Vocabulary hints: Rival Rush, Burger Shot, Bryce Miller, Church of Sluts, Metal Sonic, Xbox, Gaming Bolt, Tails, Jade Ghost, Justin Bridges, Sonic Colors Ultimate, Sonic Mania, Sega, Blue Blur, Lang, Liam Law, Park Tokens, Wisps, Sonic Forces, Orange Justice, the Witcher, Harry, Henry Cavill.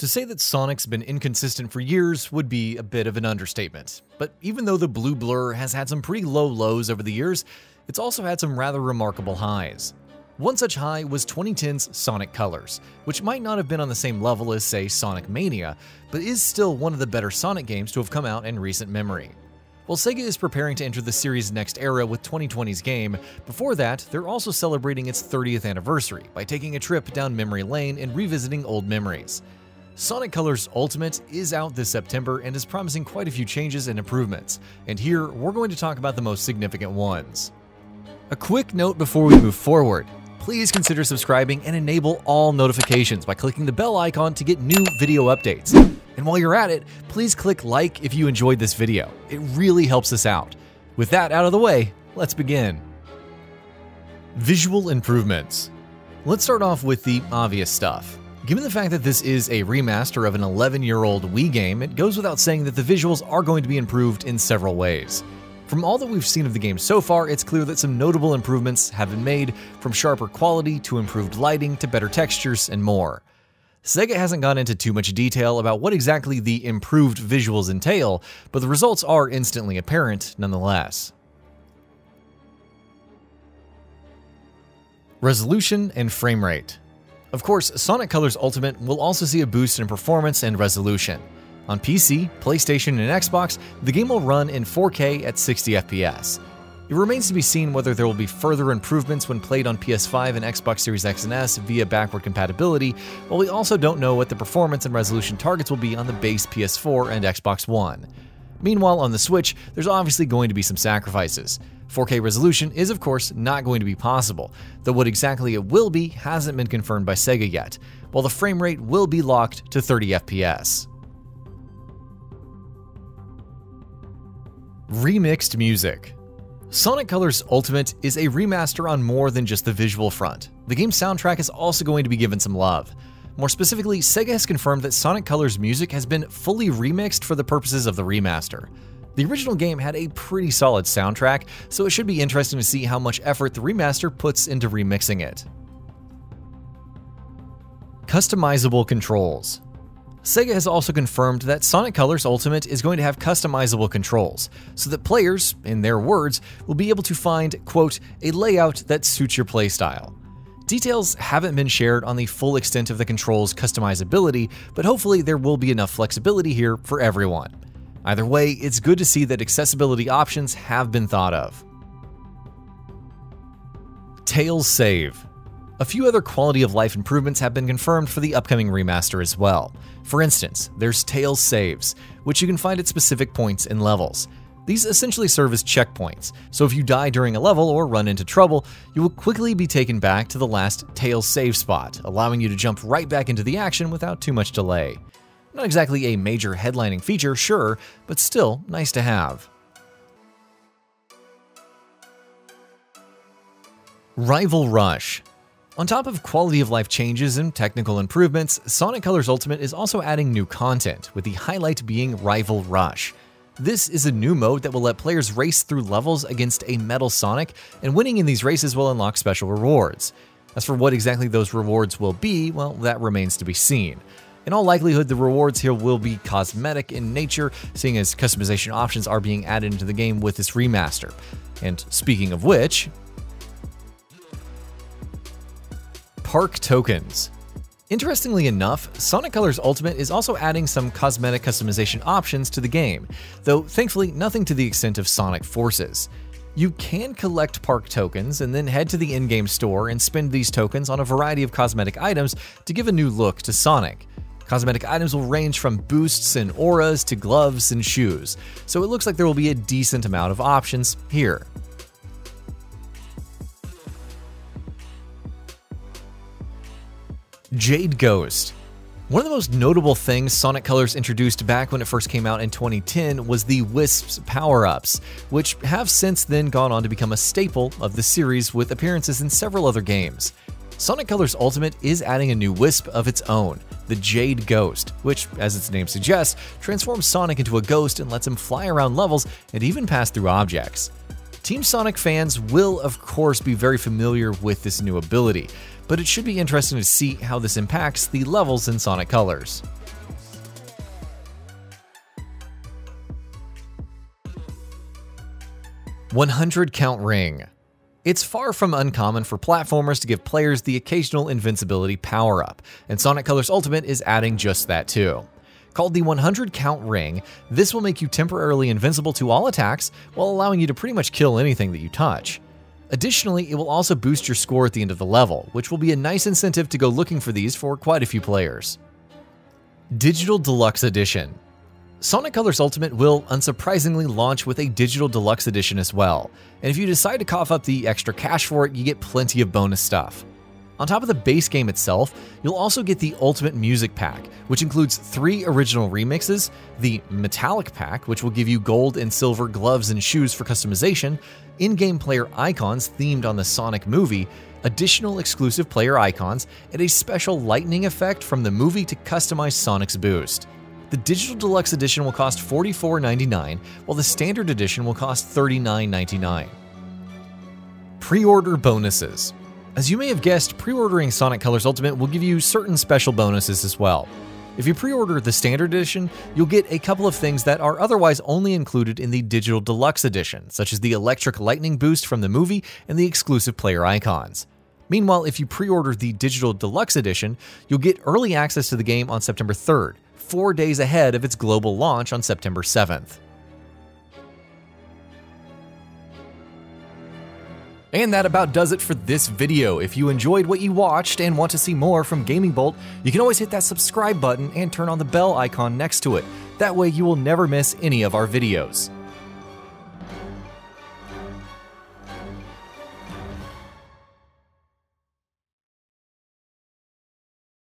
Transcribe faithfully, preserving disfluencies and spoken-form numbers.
To say that Sonic's been inconsistent for years would be a bit of an understatement, but even though the Blue Blur has had some pretty low lows over the years, it's also had some rather remarkable highs. One such high was twenty ten's Sonic Colors, which might not have been on the same level as, say, Sonic Mania, but is still one of the better Sonic games to have come out in recent memory. While Sega is preparing to enter the series' next era with twenty twenty's game, before that, they're also celebrating its thirtieth anniversary by taking a trip down memory lane and revisiting old memories. Sonic Colors Ultimate is out this September and is promising quite a few changes and improvements, and here we're going to talk about the most significant ones. A quick note before we move forward. Please consider subscribing and enable all notifications by clicking the bell icon to get new video updates. And while you're at it, please click like if you enjoyed this video. It really helps us out. With that out of the way, let's begin. Visual improvements. Let's start off with the obvious stuff. Given the fact that this is a remaster of an eleven year old Wii game, it goes without saying that the visuals are going to be improved in several ways. From all that we've seen of the game so far, it's clear that some notable improvements have been made, from sharper quality to improved lighting to better textures and more. Sega hasn't gone into too much detail about what exactly the improved visuals entail, but the results are instantly apparent nonetheless. Resolution and frame rate. Of course, Sonic Colors Ultimate will also see a boost in performance and resolution. On P C, PlayStation, and Xbox, the game will run in four K at sixty F P S. It remains to be seen whether there will be further improvements when played on P S five and Xbox Series X and S via backward compatibility, while we also don't know what the performance and resolution targets will be on the base P S four and Xbox One. Meanwhile, on the Switch, there's obviously going to be some sacrifices. four K resolution is, of course, not going to be possible, though what exactly it will be hasn't been confirmed by Sega yet, while the frame rate will be locked to thirty F P S. Remixed music. Sonic Colors Ultimate is a remaster on more than just the visual front. The game's soundtrack is also going to be given some love. More specifically, Sega has confirmed that Sonic Colors music has been fully remixed for the purposes of the remaster. The original game had a pretty solid soundtrack, so it should be interesting to see how much effort the remaster puts into remixing it. Customizable controls. Sega has also confirmed that Sonic Colors Ultimate is going to have customizable controls, so that players, in their words, will be able to find, quote, a layout that suits your playstyle. Details haven't been shared on the full extent of the controls' customizability, but hopefully there will be enough flexibility here for everyone. Either way, it's good to see that accessibility options have been thought of. Tails save. A few other quality of life improvements have been confirmed for the upcoming remaster as well. For instance, there's Tails saves, which you can find at specific points in levels. These essentially serve as checkpoints, so if you die during a level or run into trouble, you will quickly be taken back to the last Tails save spot, allowing you to jump right back into the action without too much delay. Not exactly a major headlining feature, sure, but still nice to have. Rival Rush. On top of quality of life changes and technical improvements, Sonic Colors Ultimate is also adding new content, with the highlight being Rival Rush. This is a new mode that will let players race through levels against a Metal Sonic, and winning in these races will unlock special rewards. As for what exactly those rewards will be, well, that remains to be seen. In all likelihood, the rewards here will be cosmetic in nature, seeing as customization options are being added into the game with this remaster. And speaking of which, park tokens. Interestingly enough, Sonic Colors Ultimate is also adding some cosmetic customization options to the game, though thankfully nothing to the extent of Sonic Forces. You can collect park tokens and then head to the in-game store and spend these tokens on a variety of cosmetic items to give a new look to Sonic. Cosmetic items will range from boosts and auras to gloves and shoes, so it looks like there will be a decent amount of options here. Jade Ghost. One of the most notable things Sonic Colors introduced back when it first came out in twenty ten was the Wisps power-ups, which have since then gone on to become a staple of the series with appearances in several other games. Sonic Colors Ultimate is adding a new Wisp of its own, the Jade Ghost, which, as its name suggests, transforms Sonic into a ghost and lets him fly around levels and even pass through objects. Team Sonic fans will, of course, be very familiar with this new ability, but it should be interesting to see how this impacts the levels in Sonic Colors. one hundred count ring. It's far from uncommon for platformers to give players the occasional invincibility power-up, and Sonic Colors Ultimate is adding just that too. Called the one hundred count ring, this will make you temporarily invincible to all attacks while allowing you to pretty much kill anything that you touch. Additionally, it will also boost your score at the end of the level, which will be a nice incentive to go looking for these for quite a few players. Digital Deluxe Edition. Sonic Colors Ultimate will, unsurprisingly, launch with a Digital Deluxe Edition as well, and if you decide to cough up the extra cash for it, you get plenty of bonus stuff. On top of the base game itself, you'll also get the Ultimate Music Pack, which includes three original remixes, the Metallic Pack, which will give you gold and silver gloves and shoes for customization, in-game player icons themed on the Sonic movie, additional exclusive player icons, and a special lightning effect from the movie to customize Sonic's boost. The Digital Deluxe Edition will cost forty-four ninety-nine, while the Standard Edition will cost thirty-nine ninety-nine. Pre-order bonuses. As you may have guessed, pre-ordering Sonic Colors Ultimate will give you certain special bonuses as well. If you pre-order the Standard Edition, you'll get a couple of things that are otherwise only included in the Digital Deluxe Edition, such as the electric lightning boost from the movie and the exclusive player icons. Meanwhile, if you pre-order the Digital Deluxe Edition, you'll get early access to the game on September third, four days ahead of its global launch on September seventh. And that about does it for this video. If you enjoyed what you watched and want to see more from Gaming Bolt, you can always hit that subscribe button and turn on the bell icon next to it. That way you will never miss any of our videos.